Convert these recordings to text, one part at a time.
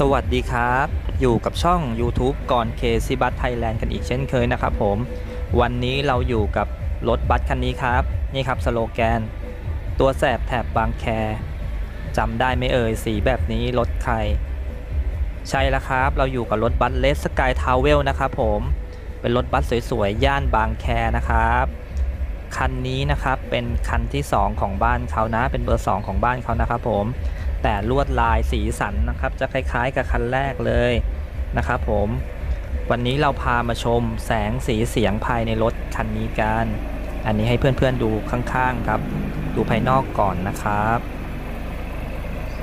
สวัสดีครับอยู่กับช่อง YouTube ก่อนเคซีบัสไทยแลนด์กันอีกเช่นเคยนะครับผมวันนี้เราอยู่กับรถบัสคันนี้ครับนี่ครับสโลแกนตัวแสบแถบบางแคจำได้ไม่เอ่ยสีแบบนี้รถใครใช่แล้วครับเราอยู่กับรถบัสเลสสกายทาวเวลนะครับผมเป็นรถบัสสวยๆย่านบางแคนะครับคันนี้นะครับเป็นคันที่2ของบ้านเขานะเป็นเบอร์2ของบ้านเขานะครับผมแต่ลวดลายสีสันนะครับจะคล้ายๆกับคันแรกเลยนะครับผมวันนี้เราพามาชมแสงสีเสียงภายในรถคันนี้กันอันนี้ให้เพื่อนๆดูข้างๆครับดูภายนอกก่อนนะครับ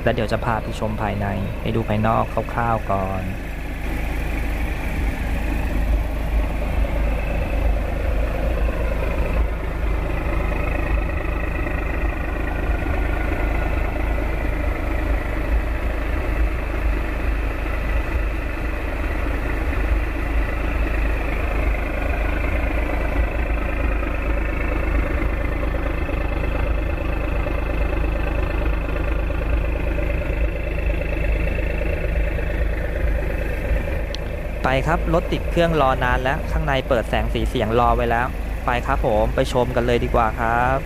แล้วเดี๋ยวจะพาไปชมภายในให้ดูภายนอกคร่าวๆก่อนไปครับรถติดเครื่องรอนานแล้วข้างในเปิดแสงสีเสียงรอไว้แล้วไปครับผมไปชมกันเลยดีกว่าครับ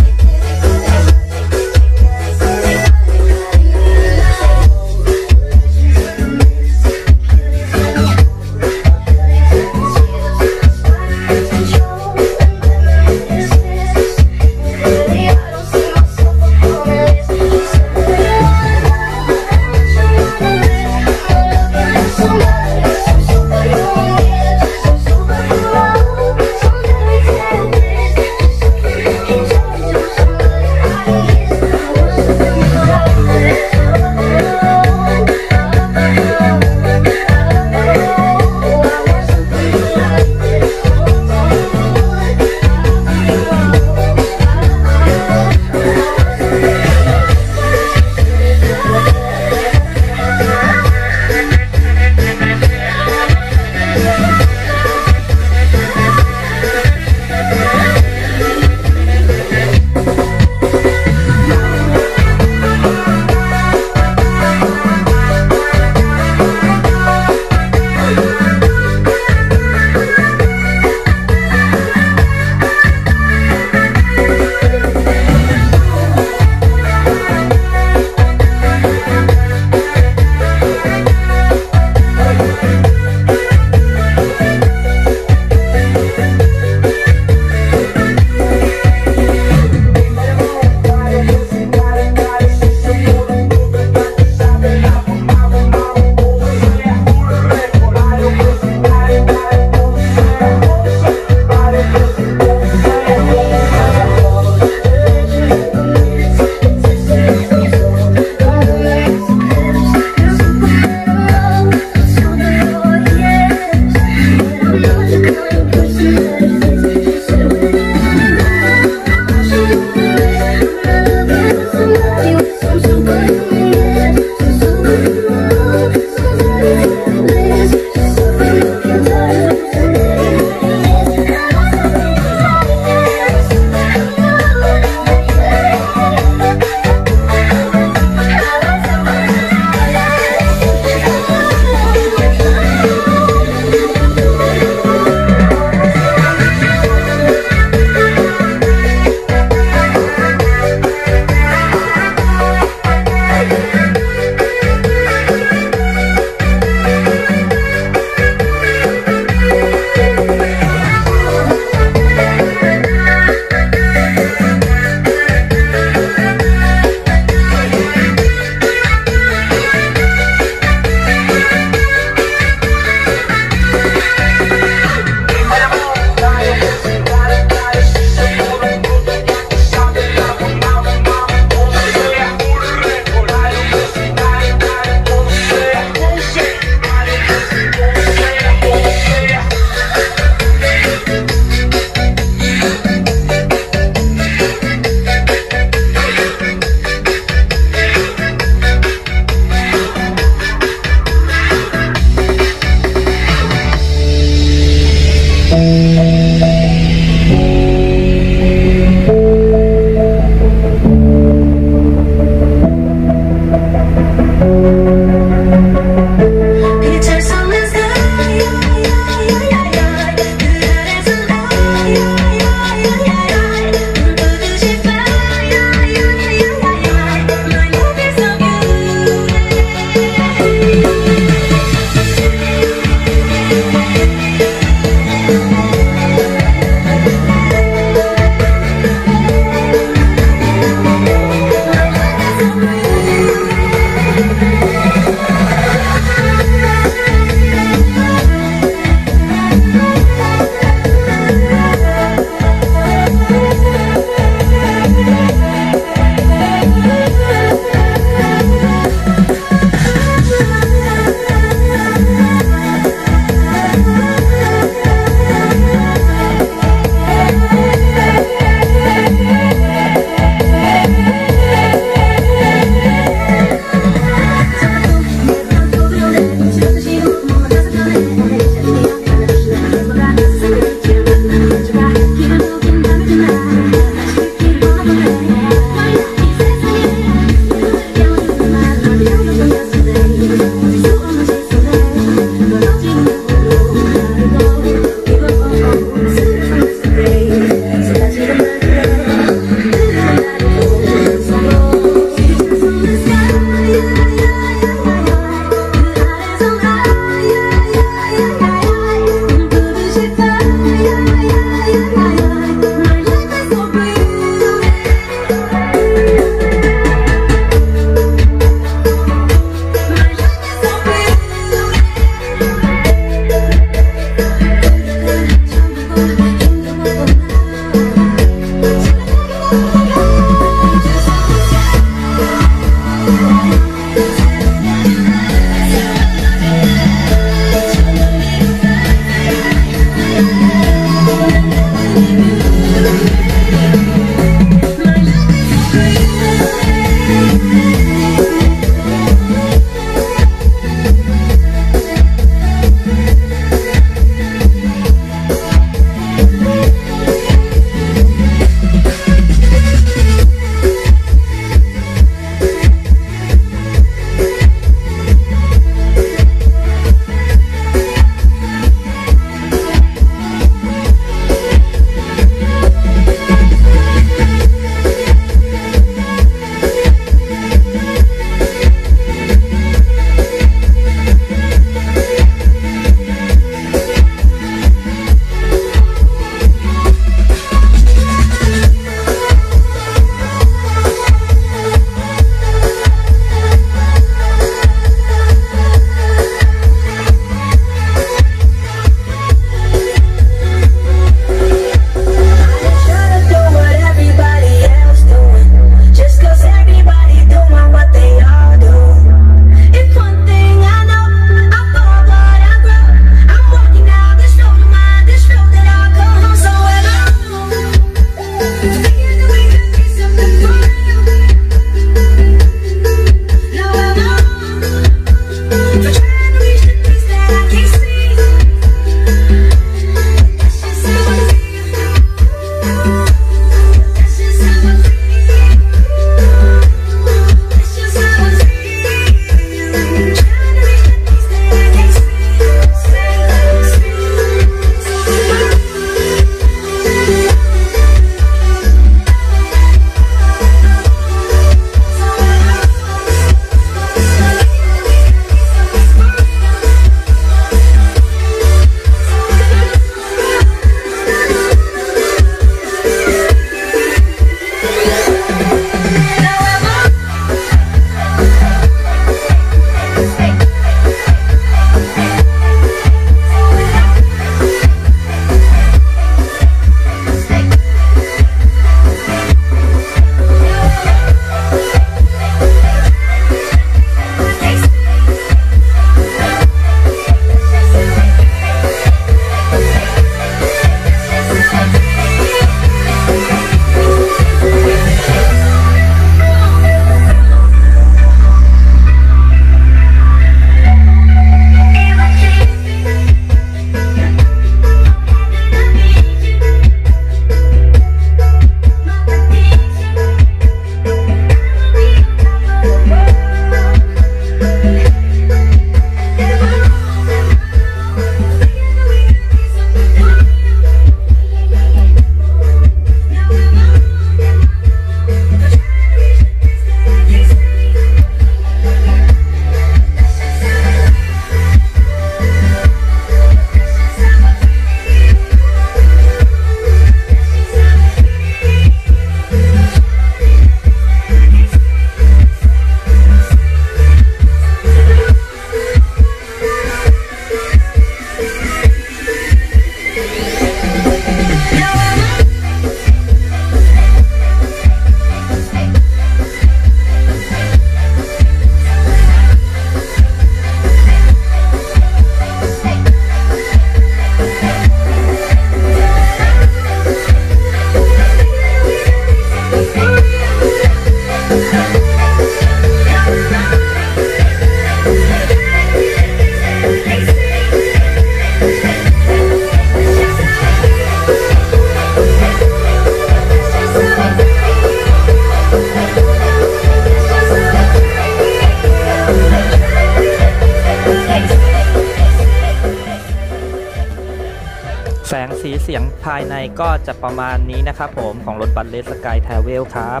สีเสียงภายในก็จะประมาณนี้นะครับผมของรถบัสเลสสกายทราเวลครับ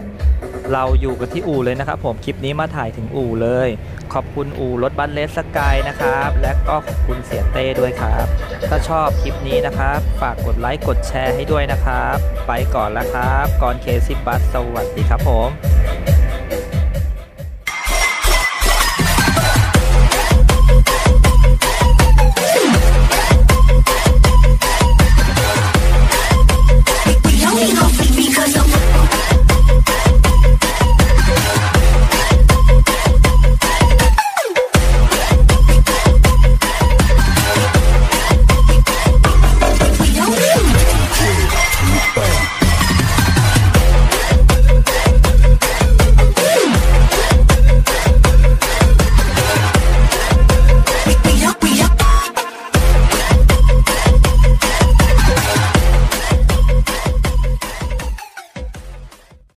เราอยู่กันที่อู่เลยนะครับผมคลิปนี้มาถ่ายถึงอู่เลยขอบคุณอู่รถบัสเลสสกายนะครับและก็ขอบคุณเสียเต้ด้วยครับถ้าชอบคลิปนี้นะครับฝากกดไลค์กดแชร์ให้ด้วยนะครับไปก่อนแล้วครับก่อนเคซิบัสสวัสดีครับผม